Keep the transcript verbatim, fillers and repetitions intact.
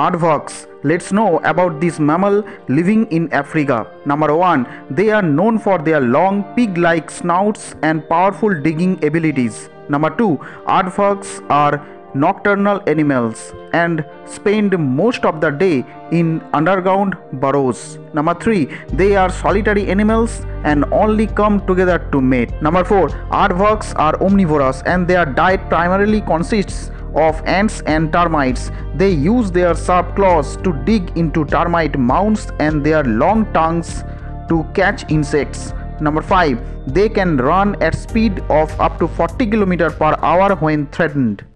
Aardvarks. Let's know about this mammal living in Africa. Number one. They are known for their long pig-like snouts and powerful digging abilities. Number two. Aardvarks are nocturnal animals and spend most of the day in underground burrows. Number three. They are solitary animals and only come together to mate. Number four. Aardvarks are omnivorous and their diet primarily consists of ants and termites. They use their sharp claws to dig into termite mounds and their long tongues to catch insects. Number five. They can run at speed of up to forty kilometers per hour when threatened.